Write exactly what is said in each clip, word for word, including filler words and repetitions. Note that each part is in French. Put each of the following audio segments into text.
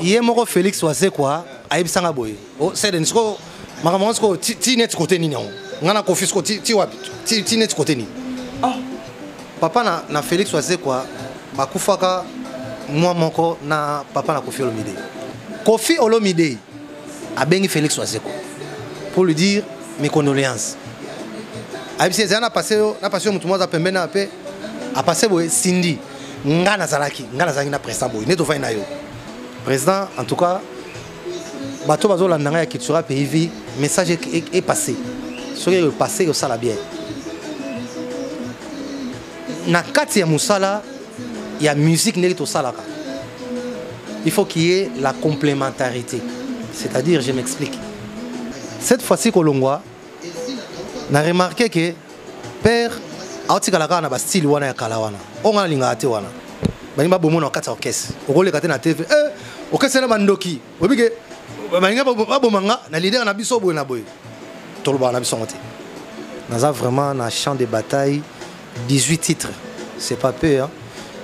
Hier, mon Félix Wazekwa a été sanga boy. C'est de nisko, maman nisko, ti net côté ni non. On a confus côté ti wap, ti ti net côté ni. Ah, papa na na Félix Wazekwa, ma kufaka moi manko na papa na Koffi Olomidé. Koffi Olomidé a bengi Félix Wazekwa pour lui dire mes condoléances. A été zana passé, na passé mutu moza pembena ape, a passé boy Cindy, nga na zalaki, nga na zangina presta boy, neto vai na yo. Président, en tout cas, bateau bazo landanga ya kitura P I V, message est passé. Ce qui est passé, il sala bien. Na kati ya musala, il y a musique neri to salaka. Il faut qu'il y ait la complémentarité. C'est-à-dire, je m'explique. Cette fois-ci Kolongwa, on a remarqué que père autikalaka na ba style wana ya kalawana. On a linga ate wana. Baninga bomo na kati orchestre. Okole kati na T V. Orchestre na bandoki. Obige. Baninga bomanga na leader na biso boy na boy. Toloba na biso monté. Naza vraiment na champ de bataille dix-huit titres. C'est pas peu hein.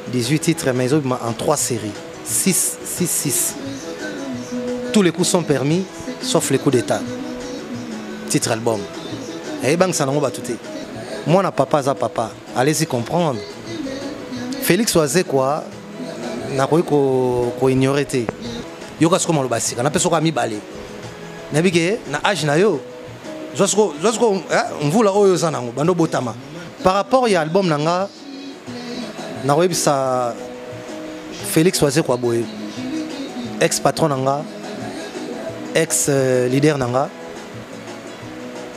dix-huit titres mais en trois séries. six six six. Tous les coups sont permis sauf les coups d'état. Titre album. Et bang ça n'en va tout. Moi na papa za papa. Allez-y comprendre. Félix Wazekwa n'a pas ignoré. Il y a un bassin. Il y a un peu de balai. Il y a un âge. On voit là où il y a un bando botama. Par rapport à l'album, Nanga, n'a pas eu ça. Félix Wazekwa, ex-patron Nanga, ex-leader Nanga,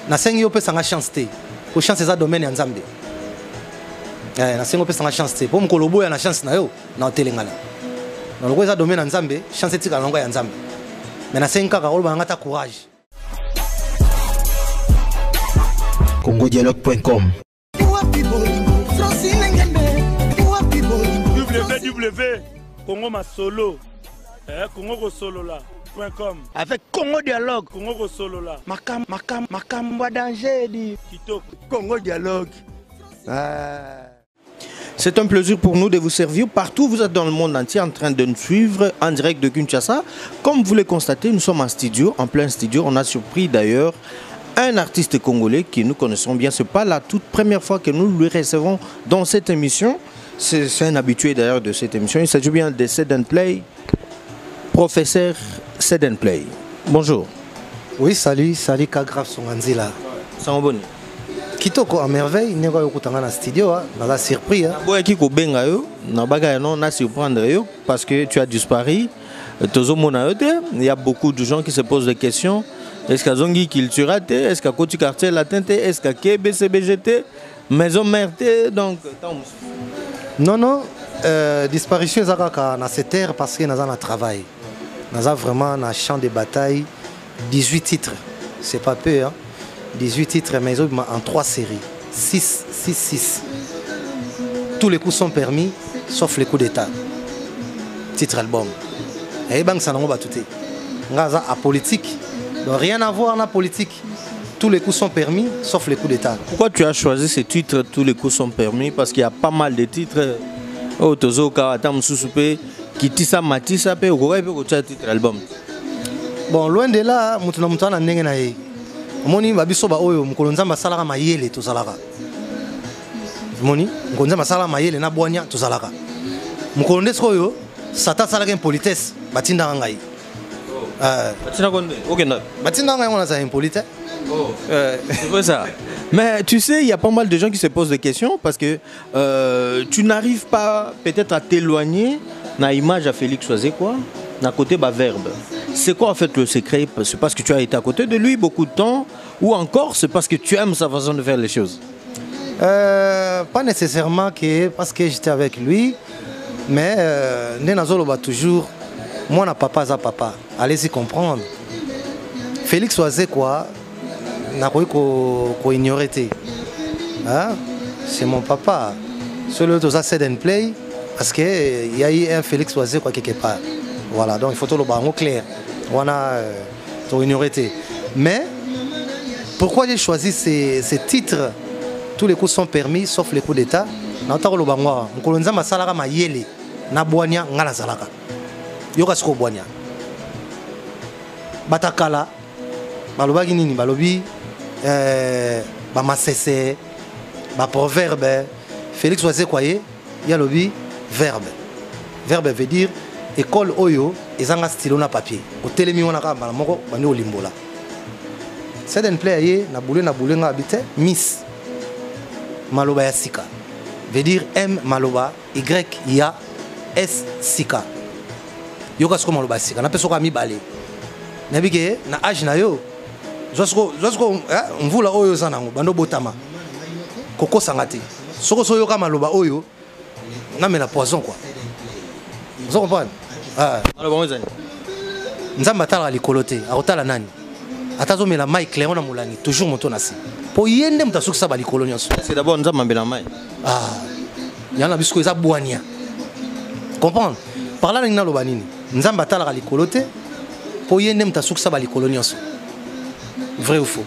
n'a pas eu ça. Chance. Pour chance, c'est un domaine en Zambie. Na sengo pesa na chance po mukolobo ya na chance na yo na telengana na lokoza domaine na nzambe chance tika longa ya nzambe mais na sengo kaka oloba ngata courage. Congo dialogue point com www.congomasolo eh congorosolola point com avec Congo Dialogue congorosolola makam makam makam wa danger di kitoko Congo Dialogue. Ah. C'est un plaisir pour nous de vous servir partout. Vous êtes dans le monde entier en train de nous suivre en direct de Kinshasa. Comme vous le constatez, nous sommes en studio, en plein studio. On a surpris d'ailleurs un artiste congolais que nous connaissons bien. Ce n'est pas la toute première fois que nous le recevons dans cette émission. C'est un habitué d'ailleurs de cette émission. Il s'agit bien de Sedenplay, professeur Sedenplay. Bonjour. Oui, salut, salut Kagraf Songanzila. Ça va bon. Kitoko à merveille, il n'y a pas de studio, dans la surprise. Si tu es là, tu vas surprendre parce que tu as disparu. Il y a beaucoup de gens qui se posent des questions. Est-ce qu'il y a Zongi Cultura? Est-ce qu'il y a Quartier latin? Est-ce qu'il y a B C B G T? Maison mère? Donc, non, non. Euh, disparition, c'est dans cette terre parce que nous avons un travail. Nous avons vraiment un champ de bataille, dix-huit titres. C'est pas peu, hein. dix-huit titres mais en trois séries. six six six. Tous les coups sont permis, sauf les coups d'état. Titre album. Et bang ça n'en va tout. Ngaza à politique. Donc rien à voir la politique. Tous les coups sont permis, sauf les coups d'état. Pourquoi tu as choisi ce titre Tous les coups sont permis? Parce qu'il y a pas mal de titres. Oh Tozo Kawatam Sousoupé, Kitissa Matissa Pe, Ogoy Pe, Ocha titre album. Bon, loin de là, Moutonamoutana Nengenaye. Moni babisoba oyo mukolonza masala ka mayele to salaka. Moni mukolonza masala mayele na bwanya to salaka. Mukolondesko oyo sata salaka impolitesse batinda ngai. Euh batinda konde. OK na. Batinda ngai ona sa impolite. Oh euh c'est vrai ça. Mais tu sais, il y a pas mal de gens qui se posent des questions parce que euh, tu n'arrives pas peut-être à t'éloigner na image à Félix Wazekwa na côté ba verbe. C'est quoi en fait le secret? C'est parce que tu as été à côté de lui beaucoup de temps ou encore c'est parce que tu aimes sa façon de faire les choses? euh, Pas nécessairement que parce que j'étais avec lui, mais euh, Nenazolo va toujours, moi na papa za papa, allez-y comprendre. Félix Wazekwa n'a pas ignoré. C'est mon papa. Sur le dos à Sedenplay, parce qu'il y a eu un Félix Wazekwa quelque part. Voilà, donc il faut tout le baron clair. On a ignoré. Mais pourquoi j'ai choisi ces, ces titres? Tous les coups sont permis, sauf les coups d'État. Nous avons le baron. Nous avons le baron. Nous avons le baron. Nous avons le baron. batakala baloba nini balobi euh ba masese ba proverbe. Félix Wazekwa ya lobi verbe. Verbe veut dire école oyo ezanga stylo na papier. Au telemi on a ka bala moko bani olimbola. Sedenplay ye na boule na boule nga habite miss maloba ya sika. Veut dire M maloba Y ya S sika. Yoka sko maloba sika na peso ka mi balé. Na bike na age na yo. Zosko zosko mvula oyo zanango bando botama. Koko sangati. Soko soyo ka maloba oyo non mais la poison quoi. Vous comprenez? Ah. Alors bon les amis. Nous avons battu à l'écoloté, à hôtel à Nani. Attends mais la maille claire on a moulani toujours monté nasi. Pour y aller nous avons ça à l'écolonie. C'est d'abord nous avons mangé la maille. Ah. Il y en a plus que ça boania. Comprendre? Par là nous avons l'obanini. Nous avons battu à l'écoloté. Pour y aller nous avons ça à l'écolonie. Vrai ou faux?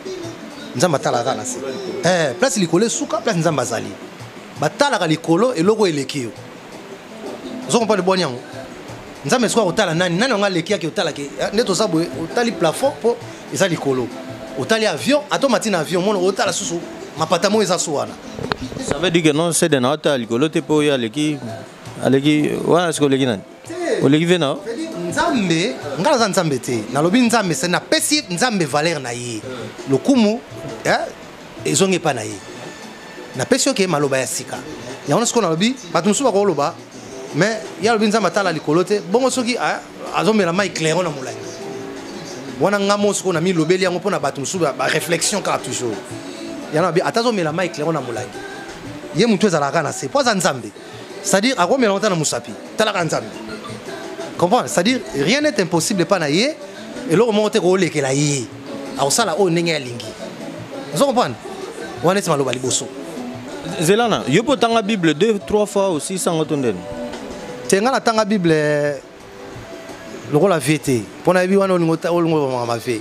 Nous avons battu à la nasi. Eh place l'écolé souka place nous avons basali. Batala galikolo et logo elekio. Nous pas de boignon. Nous avons espoir au tala nani nani on a lekia qui au tala qui net au sabo au tali plafond pour les alikolo. Au tali avion automatique avion mon au tala susu ma patamo ezasuana. Ça veut dire que non c'est des nata alikolo te pour y aller qui aller qui voilà ce que les gens. Au les gens non. Nzambe ngala nzambe te na lobi nzambe c'est na pesi nzambe valeur na ye lokumu hein ils ont pas na ye. Na pesio ke maloba ya sika. Ya ona siko na lobi, batu musuba ko loba. Mais ya lobi nzamba tala likolote, bongo soki azomela mai clairon na mulanga. Wana ngamo siko na mi lobeli yango pona batu musuba ba réflexion ka toujours. Ya na bi atazomela mai clairon na mulanga. Ye mutu ezala kana se poza nzambe. C'est-à-dire akomela ntana musapi, tala ka nzambe. Comprendre? C'est-à-dire rien n'est impossible pas na ye et lo monte ko leke la ye. Au sala o ninga ya lingi. Vous comprenez? Wana se maloba liboso. Zelana, je peux t'en la Bible deux, trois fois aussi sans retourner. Tiens, la tanga Bible, le rôle la vérité. Pour la Bible, on a on a fait.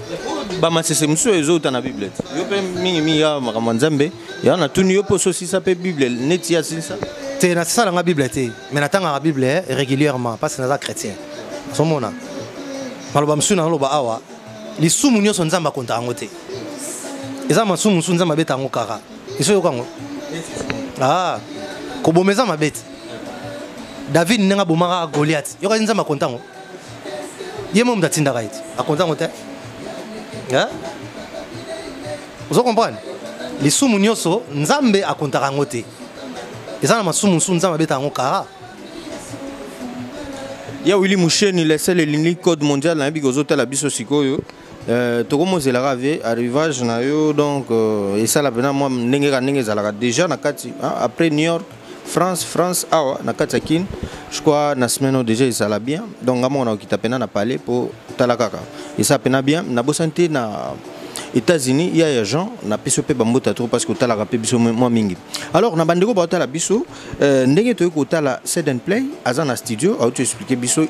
Bah, mais c'est monsieur et autres la Bible. Je peux m'imia, ma manzambe. Il y en a tout mieux pour ceci, ça peut Bible. Netia, c'est ça. Tiens, c'est ça la Bible. Mais la tanga Bible régulièrement, parce que c'est un chrétien. Son mona. Malobam sun en loba awa. Les sous-mounions sont zamba contre angoté. Les amas sous-mounions sont zamba bête angokara. Ils sont au Congo. Ah, comme mes amis bêtes. David n'a pas bombardé à Goliath. Il y a des gens contents. Il y a même des tindaraïts. À contents ont-ils? Hein? Vous comprenez? Les soumounioso n'zambe à contents ont-ils? Les gens n'aiment soumoun n'zambe bêtes à Ankara. Il y a Willy Mouché ni laissait les lignes code mondial dans les hôtels à Bissosikoyo. Tout comme c'est la rave, arrivage naio donc et ça la peine moi n'engagera n'engagera déjà nakati après New York, France, France ah nakati akin je crois na semaine déjà il s'alla bien donc à mon avis qui t'appelle na parler pour talakaka il s'appelle bien na bosanté na États-Unis il y a gens na P C P bambo tatro parce que talakapé biso moi mingi alors na bandeko ba tala biso n'engagera ko tala Sedenplay azan na studio a tu expliquer biso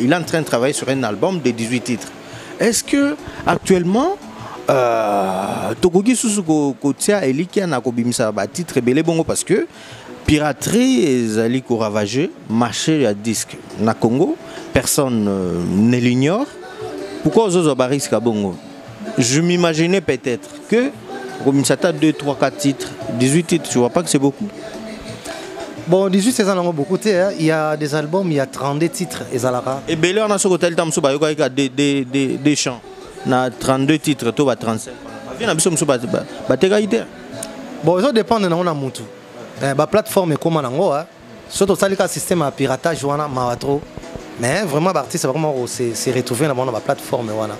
il est en train de travailler sur un album de dix-huit titres. Est-ce que actuellement Togogi Susuko Kotia et Likia Nakobimsa Bati très belle bongo parce que piraterie et ali ko ravager marché à disque na Congo personne ne l'ignore pourquoi ozo ba risque à bongo je m'imaginais peut-être que Kobimsa ta deux trois quatre titres dix-huit titres tu vois pas que c'est beaucoup bon dix-huit c'est ça n'a pas beaucoup il y a des albums il y a trente-deux titres et Zalara et Bélé on a sur l'hôtel Tamso bah il y a des des des des chants on a trente-deux titres tout va trente-cinq bien on a besoin de bah bah t'es gaillé bon ça dépend de on a monté bah plateforme est comment n'ango hein surtout ça les cas système à piratage ouana maratro mais vraiment l'artiste vraiment c'est c'est retrouvé là-bas dans la plateforme ouana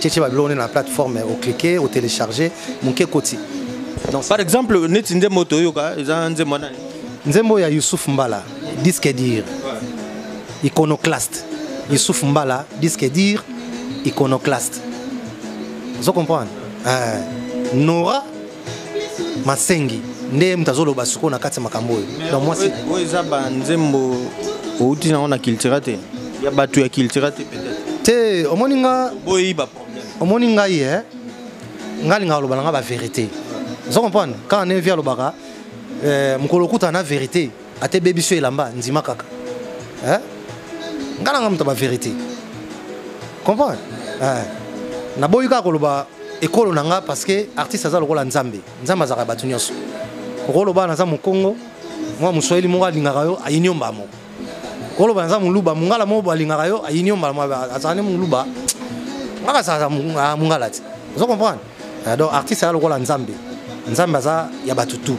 tu sais tu vas bloquer la plateforme au cliquer au télécharger mon quel côté donc par exemple net une moto yoga ils ont des moyens. Nzembo ya Youssef Mbala, disque dire, iconoclaste. Youssef Mbala, disque dire, iconoclaste. Vous comprenez? Nora Masengou, ne mtazolo basuko na kati makamboyo. Donc moi c'est. Oui, ça ba Nzembo, au outil on a kiltirate. Ya batu ya kiltirate peut-être. Te, omoninga. Boyi ba problème. Omoninga yé, ngalinga lobala nga ba vérité. Vous comprenez? Quand on est via lobaka. Mukolokuta na vérité, à tes bébés sur l'amba, n'zima kaka, hein? Galangamta ba vérité, comprends? na boyika koloba ekolo nanga parce que artiste azalo kola nzambe nzamba azaka batu nyonso koloba na zamu Congo mwa muswahili munga lingaka yo ayinyomba mo koloba na zamu luba mungala mo balingaka yo ayinyomba mo azane muluba ngaka sa mungala ti vous comprenez donc artiste azalo kola nzambe nzamba za ya batu tu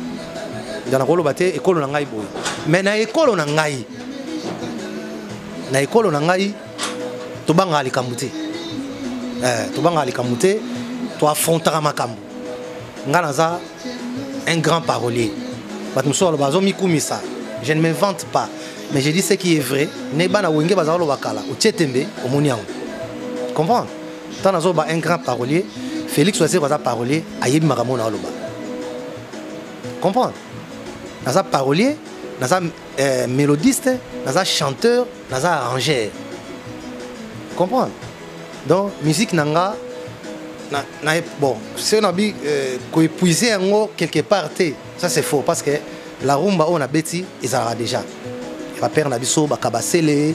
ndana koloba te ekolo nanga iboyi mais na ekolo nanga yi na ekolo nanga yi to banga alikambuti tu vas les tu affronteras ma cambo. Un grand parolier. Je ne m'invente pas, mais je dis ce qui est vrai. Ne pas na Wenge bazalo bakala, au Tietembe, au Moniang. Comprends? Tant un grand parolier, Félix Wazekwa bazar parolier, ayeb maramo na loba. Comprends? Naza parolier, naza mélodiste, naza chanteur, naza arrangeur. Comprends? Donc, musique nanga, na, na, bon, si on a euh, épuisé un mot quelque part, ça c'est faux parce que la rumba on a bêti, ils en ont déjà. Il va perdre Nabiso, Kabasele,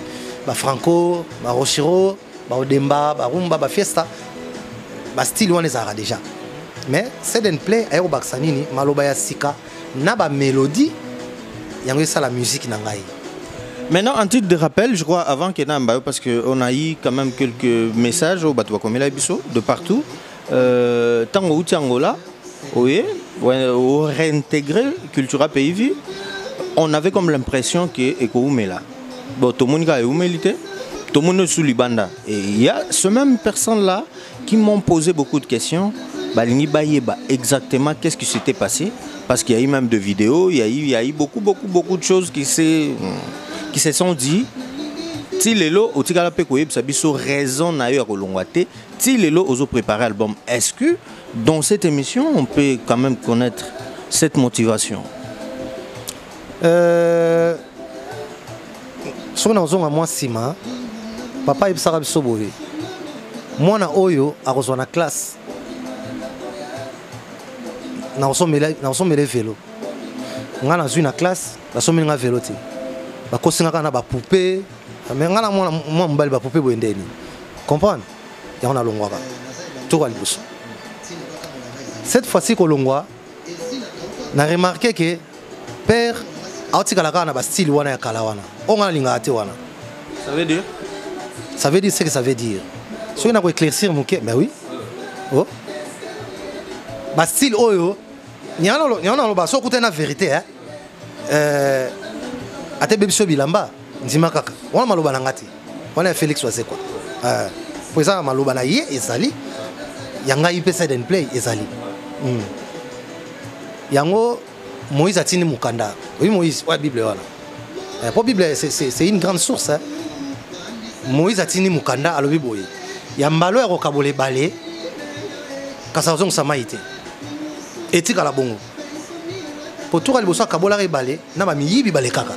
Franco, Rochiro, Odemba, Rumba, ba Fiesta, ba style on les a déjà. Mais Sedenplay, Aero Baksanini, Malobaya Sika, Naba Mélodie, il y a ça la musique nanga. Maintenant, en titre de rappel, je crois, avant qu'il y ait parce qu'on a eu quand même quelques messages au Batoua Komela Bisso, de partout. Tango Tiangola, oui, au réintégrer culture pays on avait comme l'impression que Ekoumela. Bon, tout le monde a humilité, tout le monde est sous l'Ibanda. Et il y a ce même personne-là qui m'ont posé beaucoup de questions. Exactement, qu'est-ce qui s'était passé? Parce qu'il y a eu même des vidéos, il y a eu, il y a eu beaucoup, beaucoup, beaucoup de choses qui s'est. Qui se sont dit, si les lots au Tigalapé Koyeb Sabiso raison n'a eu à Kolongwate, si les lots aux préparer l'album, est-ce que dans cette émission on peut quand même connaître cette motivation? Euh. Sur la zone à moi, Sima, papa Ibsa Rabiso Boué, moi na Oyo a reçu la classe. Nous sommes les vélos. Nous avons une classe, nous sommes les vélos. Bah quand c'est un canard bah poupée, mais un canard moi moi on balle bah poupée boendeni, comprends? Et on a l'ongwa bah, tout va le bouche. Cette fois-ci que l'ongwa, on a remarqué que père, autre canard na bah style wana ya kalawana, on a l'ingati wana. Ça veut dire? Ça veut dire ce que ça veut dire. Si on a quoi éclaircir mon cœur, ben oui. Oh, bah style oyo, y en a y en a le bah ça coûte na vérité hein. Ate bebiso bilamba ndima kaka wana maloba na ngati wana Félix Wazekwa euh poza maloba na ye ezali yanga ipe Sedenplay ezali mm yango Moïse atini mukanda oui Moïse wa Bible wala euh po Bible c'est c'est une grande source hein Moïse atini mukanda alobi boye ya mbalo ya kokabole balé kasazongo samaite etika la bongo po toka liboso kabola re balé na ba miyibi balé kaka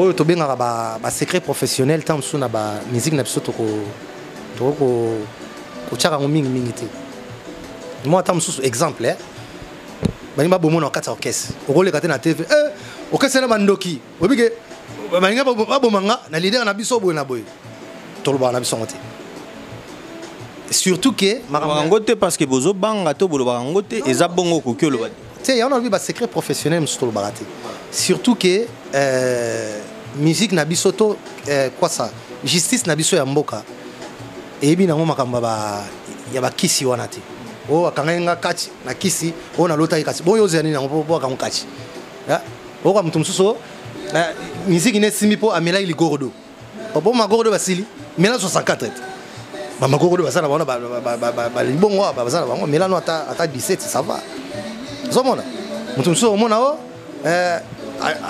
oh tu bien à bas secret professionnel tant sur na bas musique na biso toko toko kuchara ngoming mingité moi tant sur exemple hein bani ba bomo na quatre orchestre okole kate na T V eh orchestre na bandoki obige bani nga ba bomanga na leader na biso boy na boy toloba na biso ngote surtout que marangote parce que bozo banga to boloba ngote eza bongo ko kyo loba tu sais on a vu bas secret professionnel sur toloba raté surtout que euh, musique na biso to euh, quoi ça justice na biso ya mboka et bien on makamba ba ya ba kisi wana te oh akangenga kachi na kisi oh na lota kachi boyo zani na mpo po kachi ya oh kwa mtu msuso na musique ne simipo amela ili gordo obo magordo basili mela soixante-quatre ba magordo basala ba ba ba ba libongo ba basala ba mela no ata ata dix-sept ça va zomona mtu msuso mona oh euh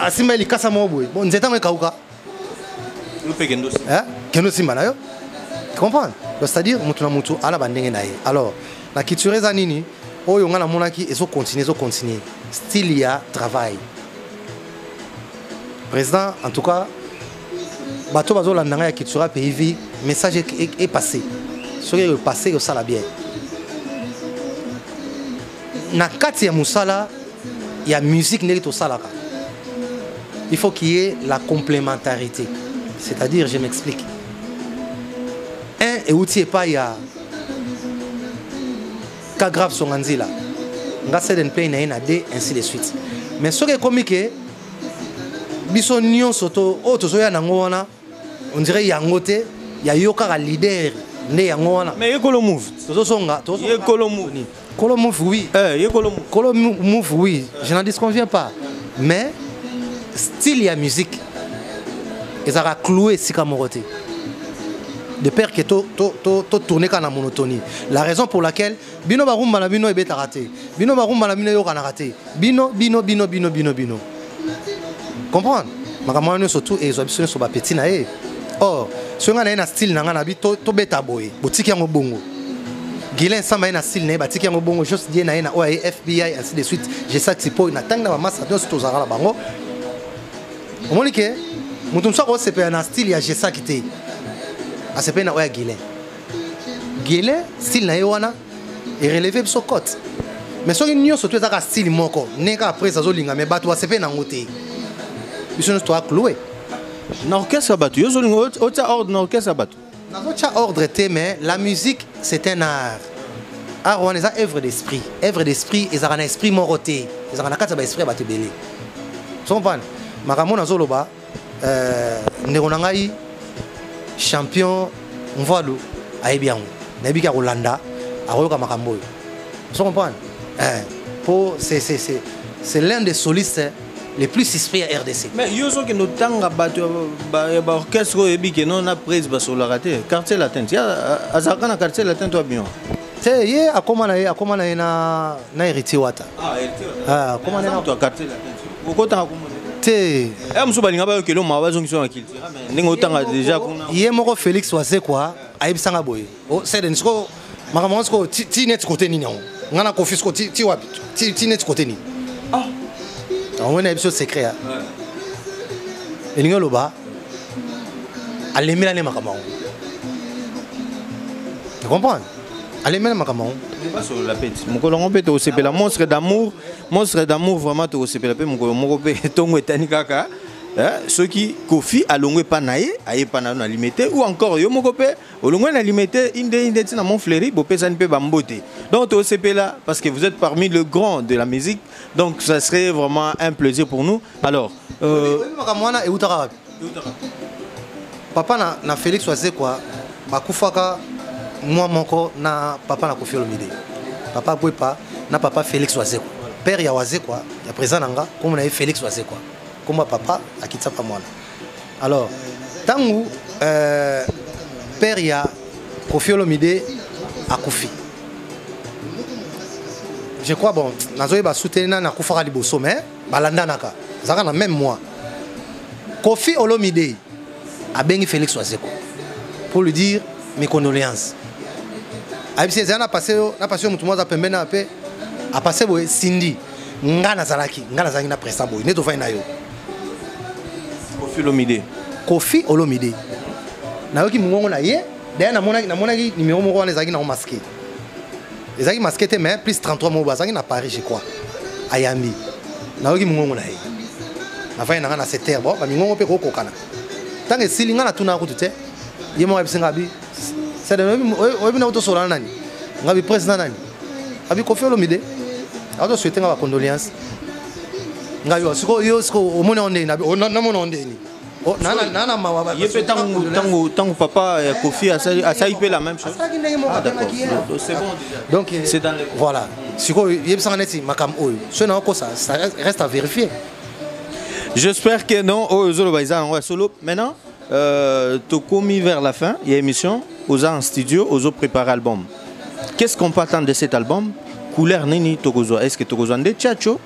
asima il casse mon boy bon nzeta me kauka nous pe kendo hein kendo simba na yo comprendre c'est-à-dire mutu à la bandenge naie. Alors la culture est anini, oh yonga la monaki, ils ont continué, ils ont continué. Still il y a travail. Président, en tout cas, bateau bateau la nanga ya culture pays message est passé. Ce qui est passé au salaire. Na kati ya musala, il y a musique n'est au salaire. Il faut qu'il y ait la complémentarité. C'est-à-dire, je m'explique. Un et outil pas il y a cas grave sur Anzila. Sedenplay na na deux ainsi de suite. Mais ce qui est comique, biso nyon soto o to soya nango wana, on dirait yangote, ya yoka leader né yango wana. Mais yekolo move. Tozo songa, tozo yekolo move. Kolo move oui. Eh yekolo move. Kolo move oui. Je n'en disconviens pas. Mais style ya musique. Et ça va clouer si Kamoroté. De peur que tout tourner dans la monotonie. La raison pour laquelle Bino Barum Malamino est raté. Bino Barum Malamino est raté. Bino, Bino, Bino, Bino, Bino, Bino. Comprendre? Maman est surtout et ils ont besoin de son petit naïe. Or, si on a un style, on a un habit, tout bêta boy. Boutique en bongo. Guilin Sama a un style, on a un boutique en bongo. Juste dire, on a un F B I, ainsi de suite. Je sais que c'est pour une attaque dans ma masse à deux sous la bango. Au moins, Moutoum Sako, c'est un style, il y a Gessa qui était. C'est un style. Guélé, style naïwana, et relevé sur côte. Mais si on a surtout un style, moko, n'est qu'après ça, mais battu, c'est un côté. Ils sont tous cloués. N'orchestre battu, ils ont un ordre, n'orchestre battu. Notre ordre était, mais la musique, c'est un art. Art, on a œuvre d'esprit. Œuvre d'esprit, ils ont un esprit moroté. Ils ont un esprit battu belé. Son van, Maramon Azoloba. Euh, Néronangaï, champion, on voit l'eau, Aïbiang, Nebika Rolanda, Aroka Makamboy. Vous comprenez? C'est l'un des solistes les plus suspects à R D C. Mais il y a un orchestre qui a pris la raté, quartier latin. Il y a un quartier latin, toi bien. Il y a un quartier latin. Il y a un quartier latin. Il est mort Félix Wazekwa, Aïb Sangaboy. C'est un score. Maman, tu n'es côté ni non. On a confus côté, tu vois, tu n'es côté ni. Ah, on a un épisode secret. Et nous, le bas, allez, mais allez, maman. Tu comprends? Allez, mais maman. La pète. Mon colon pète au C P, la monstre d'amour, monstre d'amour vraiment au C P, la pète, mon colon pète, ton wetanikaka. Ceux qui Koffi à l'ongé panaï, aïe panano alimité, ou encore yo mon copé, au l'ongé alimité, inde inde tina mon fleuri, bopé sanipé bamboté. Donc au C P là, parce que vous êtes parmi le grand de la musique, donc ça serait vraiment un plaisir pour nous. Alors, euh. Papa na Félix Wazekwa, Bakoufaka. Moi, mon corps, na papa na Koffi Olomidé. Papa Bouépa, na papa Félix Wazekwa. Père ya Wazekwa, ya présent nanga, comme on a eu Félix Wazekwa. Comme papa, a quitté pas moi. Alors, tant où euh, père ya Koffi Olomidé a Koffi. Je crois bon, nazoé ba soutenir na Koufara Liboso, mais balanda naka. Zara na même moi. Koffi Olomidé a bengi Félix Wazekwa pour lui dire mes condoléances. Abisé a passé na passé mutu moza pembe na pe a passé boy Cindy ngana zalaki ngana zangi na presa boy neto vai na yo Koffi Olomidé Koffi Olomidé na yo ki mungongo na ye da na mona na mona ki numéro moko wana zaki na masqué ezaki masqué te mais plus trente-trois mo bazangi na Paris je crois ayambi na yo ki mungongo na ye na vai na ngana se terre bon ba mungongo pe ko kokana tangi silinga na tuna ko tute ye mo abisé ngabi c'est de même on a auto sur l'année on a vu président l'année avec Koffi Olomidé on a souhaité nos condoléances on a eu ce qu'on eu ce qu'on au moins on est on a mon on est oh non non non ma il peut tant tant tant papa Koffi a ça a ça il fait la même chose c'est bon donc c'est dans voilà ce qu'on il est sans net ma cam oil ce n'est encore ça ça reste à vérifier j'espère que non oh zolo baisa on va solo maintenant tout commis vers la fin il y a émission aux en studio, aux préparer l'album. Qu'est-ce qu'on peut attendre de cet album? Couleur nini tokozoa. Est-ce que tokozoa nde tchatcho?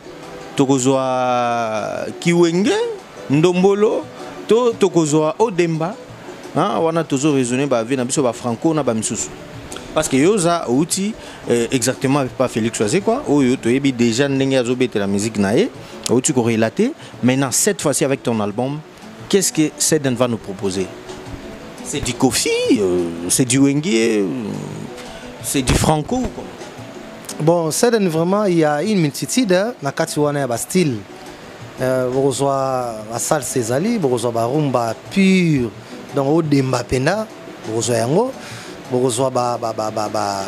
Tokozoa kiwenge, ndombolo, tokozoa odemba, on a toujours raisonné bah vie na biso ba Franco na ba misusu parce que yoza outi exactement pas Félix Wazekwa ou yo toyebi déjà ndenge azobeta la musique naé outi ko relater maintenant cette fois-ci avec ton album qu'est-ce que Seden va nous proposer? C'est du Koffi, c'est du Wenge, c'est du Franco. Bon, Seden vraiment il y a une multitude na kati wana ya ba style. Bourgeois à salle Césali, bourgeois barumba pur, dans haut des mapena, bourgeois yango, bourgeois ba ba ba ba ba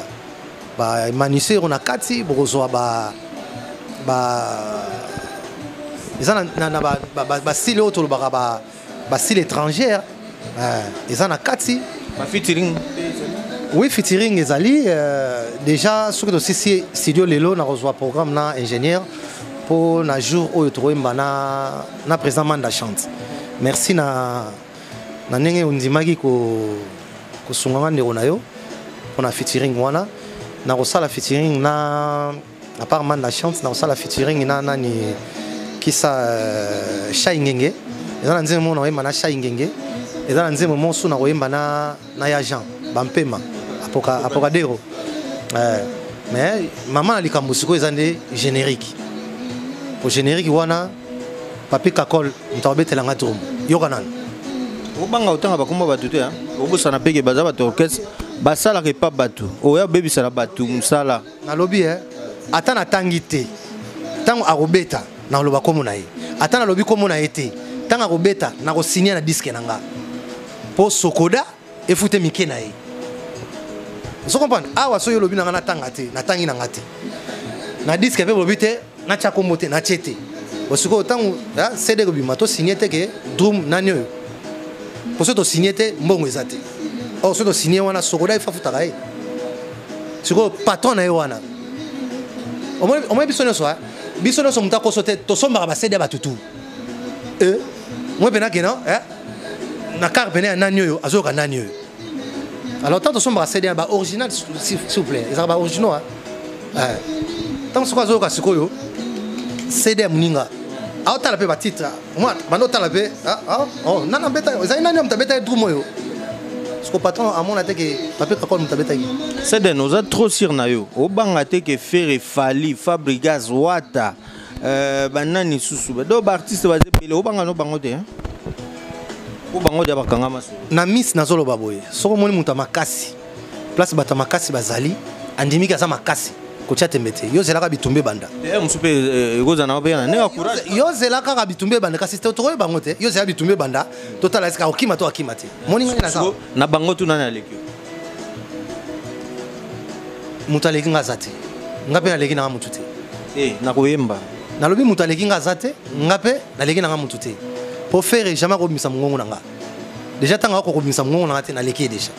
ba manusé on a kati, bourgeois ba ba ils en na na ba ba ba style autre le baraba ba style étrangère, ils en a kati. Ma featuring. Oui, featuring Ezali déjà surtout si studio lelo na reçoit programme na ingénieur. Pour un jour où na na présentement la chante. Merci na na nenge undimagi ko ko sunganga ndeko nayo on a featuring wana na rosala featuring na na part man la chante na rosala featuring na na ni kisa shaingenge ezana nzemo na oyemba na shaingenge ezana nzemo monso na oyemba na na ya Jean bampema apoka apoka dero eh mais maman alikambusuko ezande générique. Au générique, wana papi kakol ntabete langa drum yokanan obanga utanga bakomba batute hein obusa na peke baza ba orchestre basala ke pa batu oya baby sala batu musala na lobi hein ata na tangite tango arobeta na loba komo na ye ata na lobi komo na ete tanga robeta na ko signer na disque nanga po sokoda efute mike na ye so comprendre awa so yo lobi na tanga te na tangi na ngate na disque pe lobi te na cha komote na chete bosiko tangu c'est de bima to signer te ke drum na nyo pour to signer te mbongo ezate or so to signer wana sokoda ifa futa kai siko patron na wana o mo o mo biso nso a biso nso muta ko sote to somba ba sede ba tutu e mo bena ke no eh na car bena na nyo azoka na nyo alors tant to somba sede ba original s'il vous plaît ils ba original hein tant so kazo ka sikoyo C D mninga auta la pe batitra moi bando ta la pe ah oh nana beta za nana mta beta drumo yo sko patron amona te ke papi kakon mta beta ki C D noza trop sur na yo obanga te ke fere fali fabrigas wata euh banani susu do ba artiste ba zepele obanga no bango te obango dia bakanga maso na miss na zolo baboye soko moni muta makasi place bata makasi bazali andimika za makasi kochate mete yo zelaka bitumbe banda eh musupe ego zana obena ne akura yo zelaka ka bitumbe banda kasi to toye bango te yo zelaka bitumbe banda totala eska okima to akima te moni ngana sa na bango tu nana lekyo mutaleki ngazate ngape na leki na mutute eh na koyemba na lobi mutaleki ngazate ngape na leki na mutute pour faire jamais komisa mungongo nanga déjà tanga ko komisa mungongo nanga te na leki déjà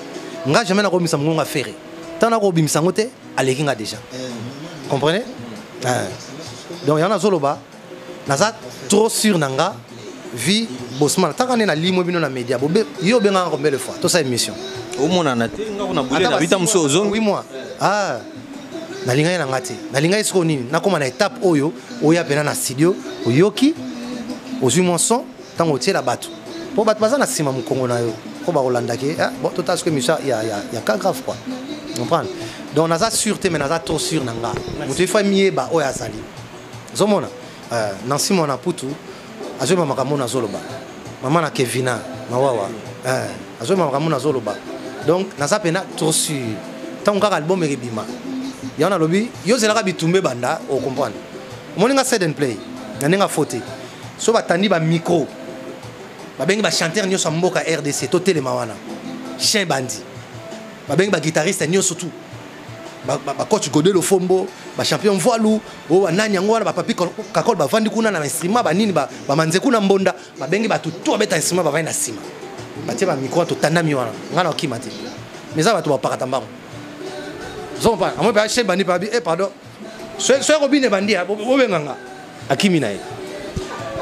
nga jamais na komisa mungongo a faire tanga ko bimisa ngote alekinga déjà. Comprenez? Donc il y en a zoloba, naza trop sur nanga, vie bossman. Tant qu'on est na limo bino na média, bobé yo benga combien de fois? Tout ça émission. Au monde en a té, on a boulé na vita muso zone. Oui moi. Ah. Na linga na ngati. Na linga isko nini? Na koma na étape oyo, oya pena na studio, oyoki, ozu mon son, tant otie la bateau. Po bato baza na sima mu Kongo na yo. Ko ba Holanda ke, ah bon tout ça ce que Micha ya ya ya ka grave quoi. Comprendre? Donc, on a sûreté, mais on a trop sûr. Vous avez fait mieux, vous avez sali. Vous avez fait mieux, vous avez Kevin Mawawa. Vous avez fait mieux. Donc, on a trop sûr. Tant que l'album est bien. Il y a un lobby, il y a un tombé, vous comprenez. Vous avez fait Sedenplay. Vous avez fait so vous avez fait micro. Vous avez chanter un chanteur qui R D C, tout le monde. Chien bandit. Vous avez un guitariste surtout. Ba coach Godelo Fombo, ba champion voilou, ba nanyango ba papi kakol ba vandi kuna na instrument ba nini ba manze kuna mbonda, ba bengi ba tutu abeta instrument ba vaina sima. Ba tie ba micro to tanami wana, ngana okimate. Meza ba to ba pakata mbango. Zo pa, amwe ba sheba ni ba bi eh pardon. So so ko bine bandia, bo benganga. Akimi nae.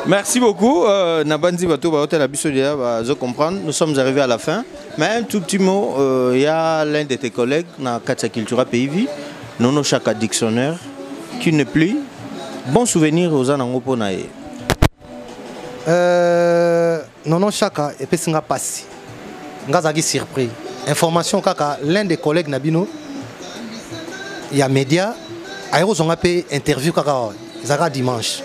Merci beaucoup euh, Nabandi Bato Baotel Abisodia va se comprendre. Nous sommes arrivés à la fin. Mais un tout petit mot, il euh, y a l'un de tes collègues dans Katsa Cultura P I V, Nono Chaka Dictionnaire, qui ne plie. Bon souvenir aux Anangoponae. Euh, Nono Chaka et Pessinga Passi. je suis surpris. Information kaka l'un des collègues nabino il y a média aéros ont appelé interview kaka zara dimanche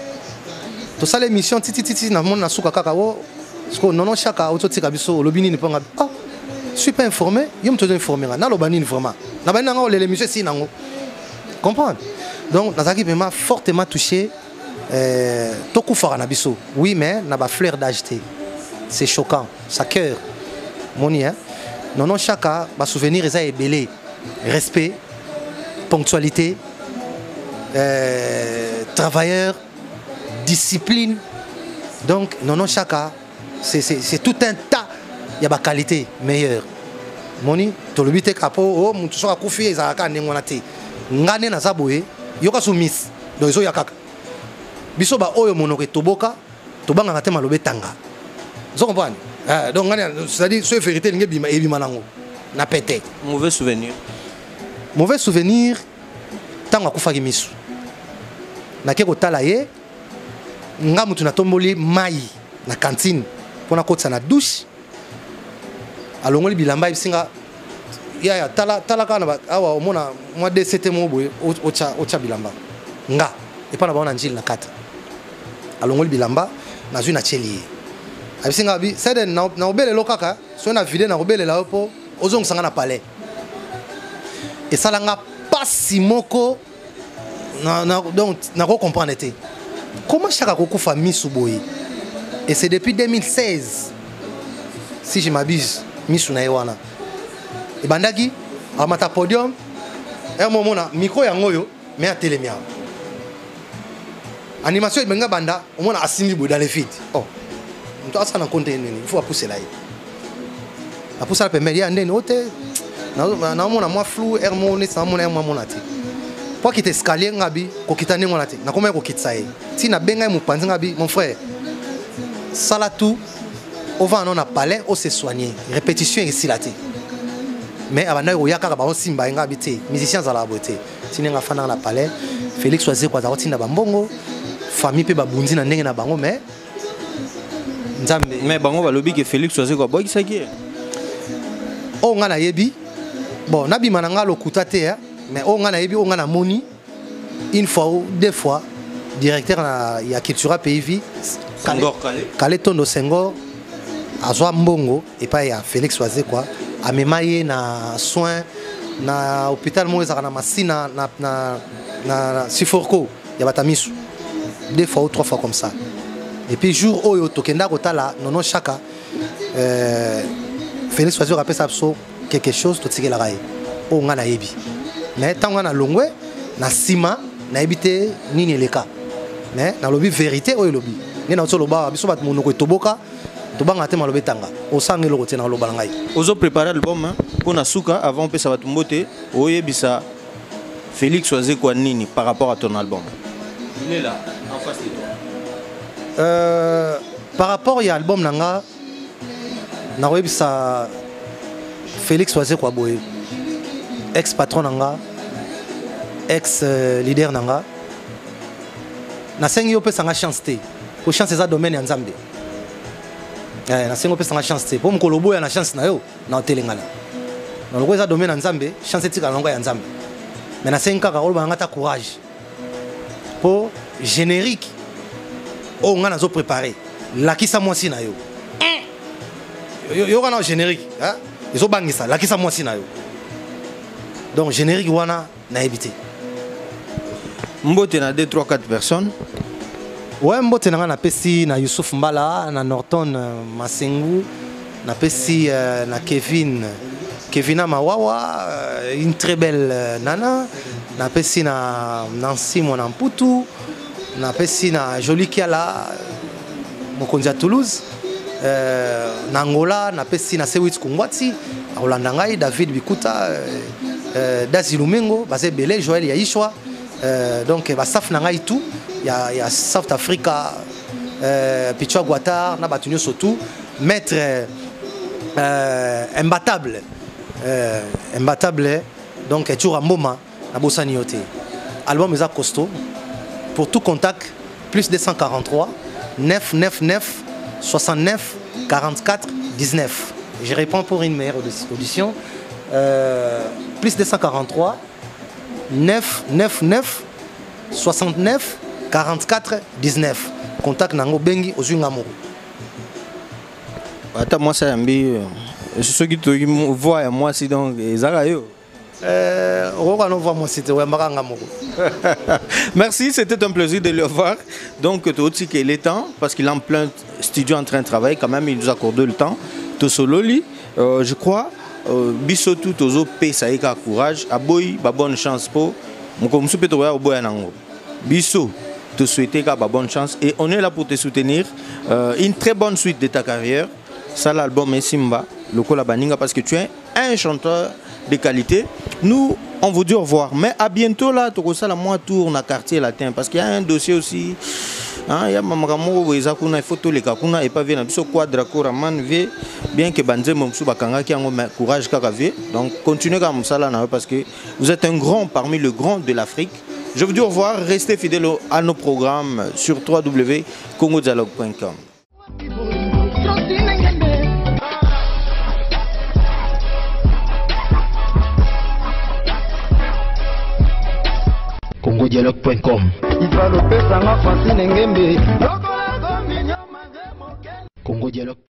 tout ça l'émission titi titi na mon nasuka kaka wo parce que non non chaque auto tika biso lobini ne pas ah je suis pas informé il me te informé na lobani vraiment na bani nga l'émission si nango comprendre donc nazaki vraiment fortement touché euh toku fara na biso oui mais na ba fleur d'acheter c'est choquant ça cœur moni hein. Non, non, chacun, ma souvenir est belé. Respect, ponctualité, euh, travailleur, discipline. Donc, non, non, chacun, c'est tout un tas. Il y a ma qualité meilleure. Moni, tu le bites à peau, oh, tu sois confié, ça a quand même été. N'gané na zaboué, yoka soumis, donc ils ont yakak. Bisoba, oh, monoké, toboka, tobanga na te malobé tanga. Vous comprenez? Ah, donc, c'est-à-dire, ce vérité, n'a pété. Mauvais souvenir. Mauvais souvenir, tant que je suis na je suis tombé na la cantine, pour la côte, na douche. Alors, je suis na ya tala tala kana awa omona moi de c'était mon boy ocha ocha bilamba nga et pas na ba na njil na quatre alors bilamba na zui na cheli. C'est un peu comme na na obele lokaka so na vidé na obele la opo ozong sanga na palais et ça la nga pasi moko na na donc na ko comprendre té comment chaque ko famille suboyi et c'est depuis deux mille seize si je m'abuse misu na yewana et bandaki amata podium un moment na micro yango yo mais à télémia animation benga banda au moins assimbi bo dans les feed oh il faut pousser là. Il faut ça permettre à un autre. Na mona moi flou hermone sans mon hermone monati. Pour quitter escalier ngabi, ko kitane monati. Na comment ko kitsa e. Si na benga mo panzi ngabi, mon frère. Sala tout au va non na palais au se soigner. Répétition ici là té. Mais abana yo yaka ba on simba ngabi té. Musiciens za la beauté. Tinenga fana na palais. Félix Wazekwa za tinda ba mbongo. Famille pe ba bundi na ndenge na bango mais mais bango va lobby que Félix Wazekwa boy qui s'agit oh on a yebi bon nabi mananga lokuta te mais on a yebi on a moni une fois ou deux fois directeur na ya cultura P I V Calé Tondo Senghor azwa mbongo et pas ya Félix Wazekwa amemaye na soin na hôpital moza na masina na na na Siforco ya batamisu deux fois ou trois fois comme ça. Et puis jour où yo tokenda kotala nono chaka euh Félix Wazekwa rappelle ça quelque chose to tsikela raye o ngana yebi mais tanga na longwe na sima na ebité nini eleka mais na lobi vérité o lobi ngena to loba biso bat monoko toboka tobanga te malobe tanga o sangi loko tena loba ngai ozo préparer l'album pona suka avant pe ça va tombote o yebisa Félix Wazekwa nini par rapport à ton album il est là en face de toi. Euh, par rapport à l'album nanga na web ça Félix Wazekwa boy ex patron nanga ex leader nanga na sengo pe sanga chance té ko chance za domaine ya Nzambe eh na sengo pe sanga chance té po mko loboya na chance na yo na telengana na lokoza domaine ya Nzambe chance tika longa ya Nzambe mais na sengo kaka oloba ngata courage po générique. Oh, on a préparé. La qui sa moitié na yo. Yo kana générique, hein? Ils ont bangé ça. La qui sa moitié na yo. Donc générique wana na évité. Mbote na deux trois quatre personnes. Ouais, mbote na na P C na Youssef Mbala, na Norton Masengou, na P C na Kevin Kevin Mawawa, une très belle nana, na P C na Nancy mon amputu. Na P C na Jolikia là mon Congo Toulouse euh na Angola na P C na Sewitz Kungwati na Holanda ngai David Bikuta euh Dazilumengo basé Bélé Joel Yaishwa euh donc ba saf na ngai tout ya ya South Africa euh Pichua Guattar na batunyo surtout maître euh imbattable euh imbattable donc toujours à Mboma na bosani yoté album eza costaud. Pour tout contact, plus deux cent quarante-trois neuf cent quatre-vingt-dix-neuf soixante-neuf quarante-quatre dix-neuf. Je réponds pour une meilleure audition. Euh, plus deux cent quarante-trois, neuf cent quatre-vingt-neuf, soixante-neuf, quarante-quatre, dix-neuf. Contact Nango Bengi aux Ungamourou. Attends, moi, c'est un peu. Ceux qui te voient, moi, c'est donc. Euh, Merci, c'était un plaisir de le voir. Donc, tu aussi qu'il est temps, parce qu'il est en plein studio en train de travailler, quand même, il nous accorde le temps. Tout sololi, je crois, biso tout aux pays, ça y courage, aboy, bonne chance pour. Comme tu peux te voir au bout d'un an. Biso, te souhaiter bonne chance et on est là pour te soutenir. Euh, une très bonne suite de ta carrière. Ça, l'album est Simba, le Kolabaninga, parce que tu es un chanteur de qualité. Nous, on vous dit au revoir. Mais à bientôt, là, tu as la moi tourne à Quartier latin. Parce qu'il y a un dossier aussi. Hein, il y a Mamamo, il faut tous les Kakuna et pas venir. Il faut quoi, Draco Raman, bien que Bandem Moubsuba, Kangaki, courage, Kakavie. Donc, continuez comme ça, là, parce que vous êtes un grand parmi le grand de l'Afrique. Je vous dis au revoir. Restez fidèles à nos programmes sur w w w point congo dialogue point com. congo dialogue point com Congo Dialogue.